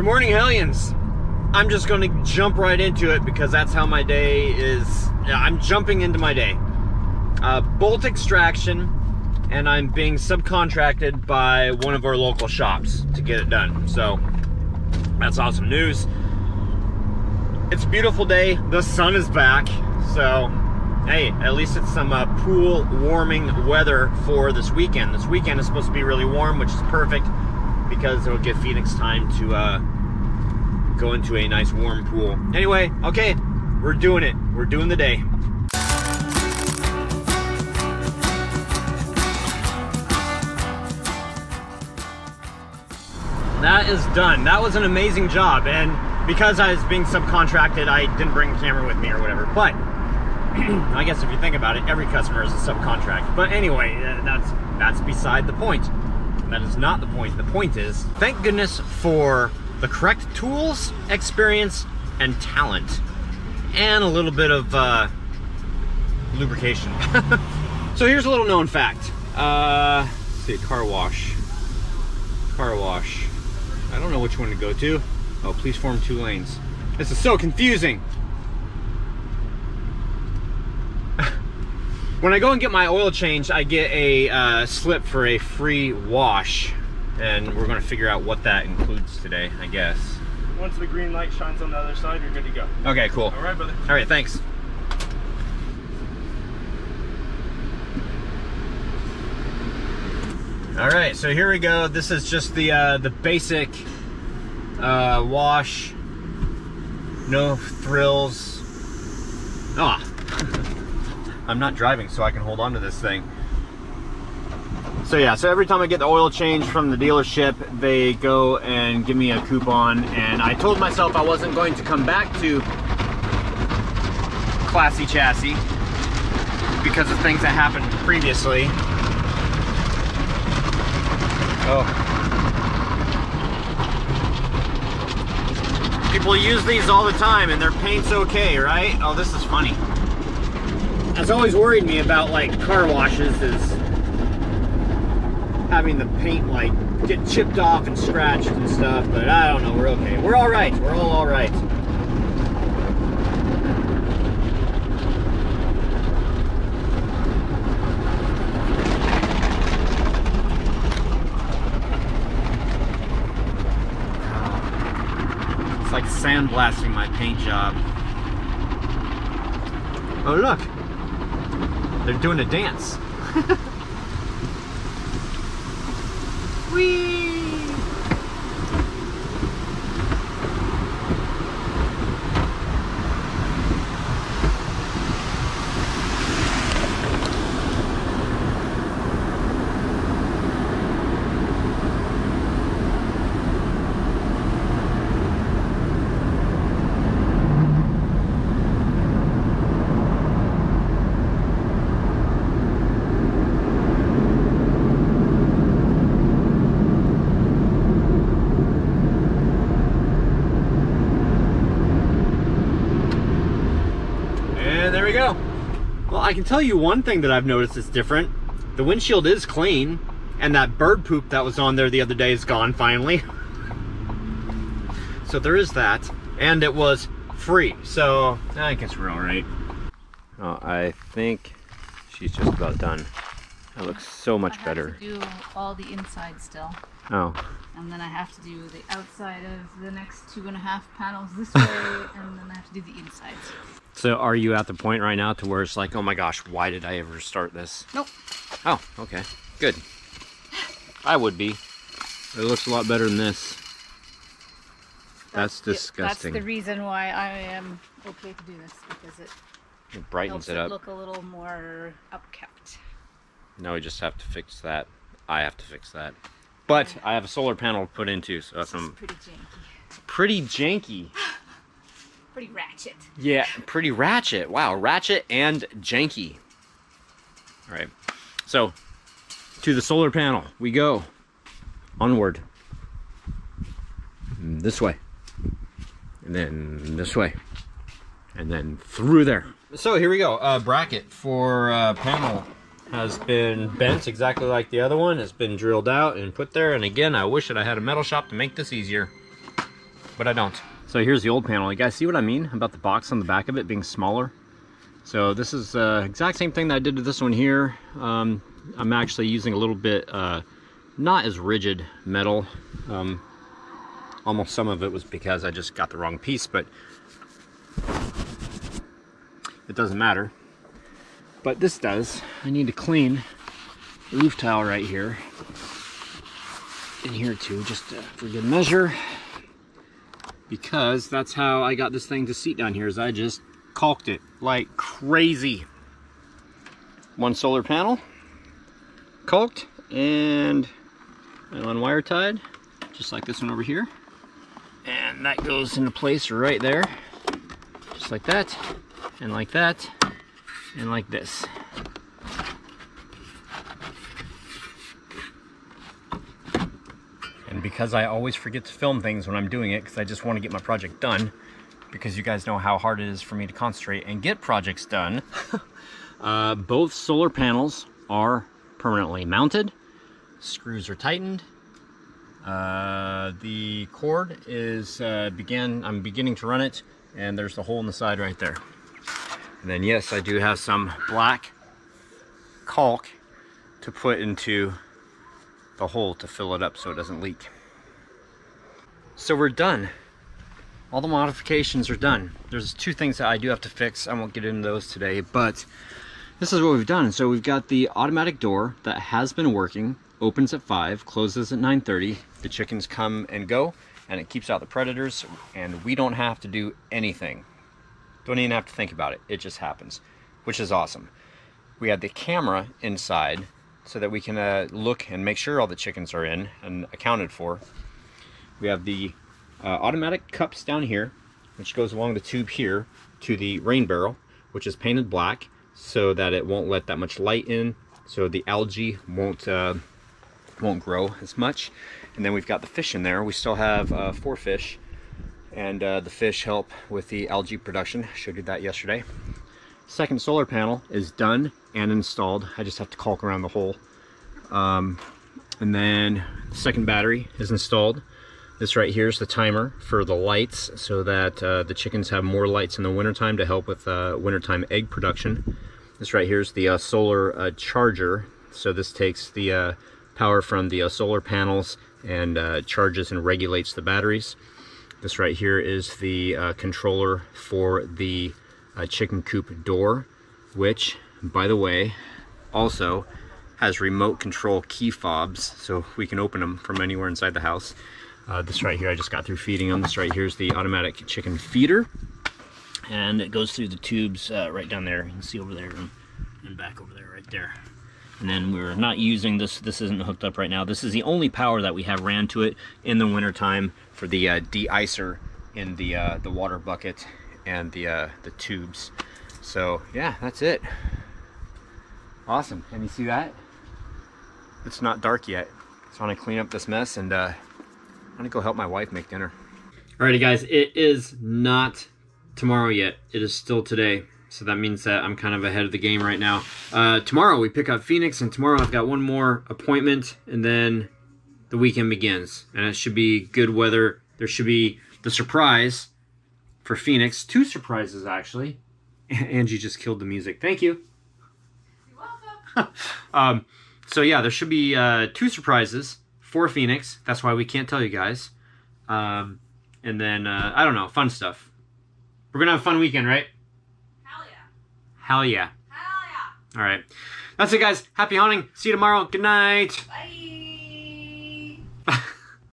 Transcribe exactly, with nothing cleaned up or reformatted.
Good morning, Hellions. I'm just going to jump right into it because that's how my day is. I'm jumping into my day. Uh, bolt extraction, and I'm being subcontracted by one of our local shops to get it done. So that's awesome news. It's a beautiful day. The sun is back. So hey, at least it's some uh, pool warming weather for this weekend. This weekend is supposed to be really warm, which is perfect, because it'll give Phoenix time to uh, go into a nice warm pool. Anyway, okay, we're doing it. We're doing the day. That is done. That was an amazing job. And because I was being subcontracted, I didn't bring a camera with me or whatever. But I guess if you think about it, every customer is a subcontract. But anyway, that's, that's beside the point. That is not the point. The point is, thank goodness for the correct tools, experience, and talent, and a little bit of uh, lubrication. So here's a little known fact. Uh, let's see, car wash. Car wash. I don't know which one to go to. Oh, please form two lanes. This is so confusing. When I go and get my oil changed, I get a uh, slip for a free wash, and we're gonna figure out what that includes today, I guess. Once the green light shines on the other side, you're good to go. Okay, cool. All right, brother. All right, thanks. All right, so here we go. This is just the uh, the basic uh, wash, no thrills. Ah. I'm not driving, so I can hold on to this thing. So yeah, so every time I get the oil change from the dealership, they go and give me a coupon, and I told myself I wasn't going to come back to Classy Chassis because of things that happened previously. Oh. People use these all the time, and their paint's okay, right? Oh, this is funny. That's always worried me about like car washes, is having the paint like get chipped off and scratched and stuff, but I don't know, we're okay. We're all right, we're all all right. It's like sandblasting my paint job. Oh look! They're doing a dance. Whee! I can tell you one thing that I've noticed is different. The windshield is clean, and that bird poop that was on there the other day is gone finally. So there is that, and it was free. So I guess we're all right. Oh, I think she's just about done. That looks so much I have better. To do all the inside still. Oh. And then I have to do the outside of the next two and a half panels this way, and then I have to do the insides. So are you at the point right now to where it's like, oh my gosh, why did I ever start this? Nope. Oh, okay, good. I would be. It looks a lot better than this. That's, that's disgusting. That's the reason why I am okay to do this, because it, it brightens it up. It look a little more upkept. No, we just have to fix that. I have to fix that. But I have a solar panel to put into, so that's um, pretty janky. Pretty janky. Pretty ratchet. Yeah, pretty ratchet. Wow, ratchet and janky. All right, so to the solar panel we go. Onward. This way. And then this way. And then through there. So here we go. Uh, bracket for uh, panel has been bent exactly like the other one. It's been drilled out and put there. And again, I wish that I had a metal shop to make this easier. but I don't. So here's the old panel. You guys see what I mean about the box on the back of it being smaller? So this is the uh, exact same thing that I did to this one here. Um, I'm actually using a little bit uh, not as rigid metal. Um, almost some of it was because I just got the wrong piece, but it doesn't matter. But this does. I need to clean the roof tile right here. In here too, just uh, for good measure. Because that's how I got this thing to seat down here, is I just caulked it like crazy. One solar panel, caulked, and nylon wire tied, just like this one over here. And that goes into place right there. Just like that, and like that, and like this. And because I always forget to film things when I'm doing it, because I just want to get my project done, because you guys know how hard it is for me to concentrate and get projects done. uh, both solar panels are permanently mounted. Screws are tightened. Uh, the cord is uh, began. I'm beginning to run it, and there's the hole in the side right there. And then yes, I do have some black caulk to put into a hole to fill it up so it doesn't leak. So we're done. All the modifications are done. There's two things that I do have to fix. I won't get into those today, but this is what we've done. So we've got the automatic door that has been working, opens at five, closes at nine thirty. The chickens come and go, and it keeps out the predators, and we don't have to do anything. Don't even have to think about it. It just happens, which is awesome. We had the camera inside so that we can uh, look and make sure all the chickens are in and accounted for. We have the uh, automatic cups down here, which goes along the tube here to the rain barrel, which is painted black so that it won't let that much light in, so the algae won't uh, won't grow as much. And then we've got the fish in there. We still have uh, four fish, and uh, the fish help with the algae production. I showed you that yesterday. Second solar panel is done and installed. I just have to caulk around the hole. Um, and then the second battery is installed. This right here is the timer for the lights, so that uh, the chickens have more lights in the wintertime to help with uh, wintertime egg production. This right here is the uh, solar uh, charger. So this takes the uh, power from the uh, solar panels and uh, charges and regulates the batteries. This right here is the uh, controller for the A chicken coop door, which by the way also has remote control key fobs, so we can open them from anywhere inside the house. Uh, this right here, I just got through feeding them. This right here is the automatic chicken feeder, and it goes through the tubes uh, right down there. You can see over there and, and back over there right there. And then we're not using this. This isn't hooked up right now. This is the only power that we have ran to it in the winter time for the uh, de-icer in the uh, the water bucket and the uh, the tubes. So yeah, that's it. Awesome. And you see that? It's not dark yet. So I'm gonna clean up this mess, and uh, I'm gonna go help my wife make dinner. Alrighty guys, it is not tomorrow yet. It is still today. So that means that I'm kind of ahead of the game right now. Uh, tomorrow we pick up Phoenix, and tomorrow I've got one more appointment, and then the weekend begins. And it should be good weather. There should be the surprise for Phoenix, two surprises actually. Angie just killed the music. Thank you. You're welcome. um, so yeah, there should be uh, two surprises for Phoenix. That's why we can't tell you guys. Um, and then uh, I don't know, fun stuff. We're gonna have a fun weekend, right? Hell yeah! Hell yeah! Hell yeah! All right, that's it, guys. Happy hunting. See you tomorrow. Good night. Bye.